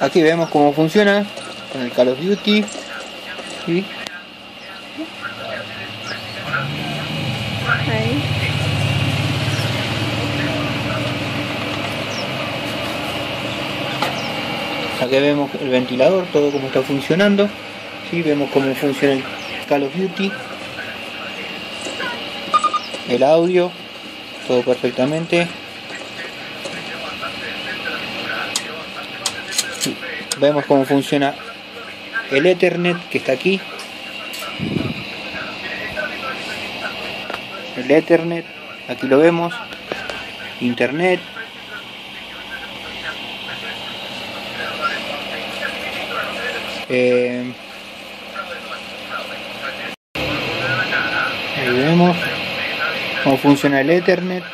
Aquí vemos cómo funciona con el Call of Duty. ¿Sí? Ahí. Aquí vemos el ventilador, todo como está funcionando. ¿Sí? Vemos cómo funciona el Call of Duty. El audio, todo perfectamente. Vemos cómo funciona el Ethernet que está aquí. El Ethernet, aquí lo vemos. Internet. Ahí vemos cómo funciona el Ethernet.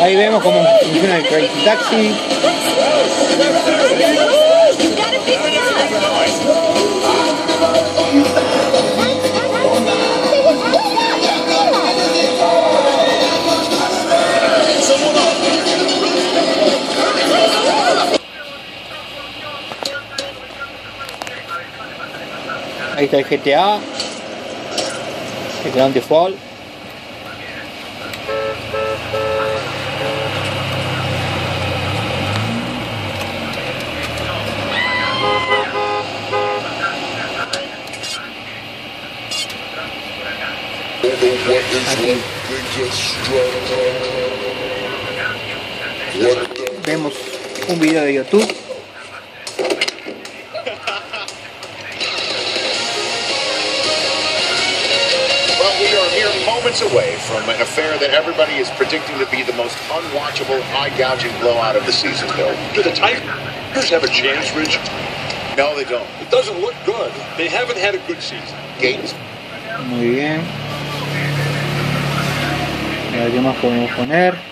Ahí vemos cómo funciona el Crazy Taxi. Ahí está el GTA, el Grand Theft Auto. Vemos un video de YouTube. Away from an affair that everybody is predicting to be the most unwatchable, eye-gouging blowout of the season, Bill. Do the Tigers have a chance, Rich? No, they don't. It doesn't look good. They haven't had a good season. Gates. Muy bien. A ver, ¿qué más podemos poner?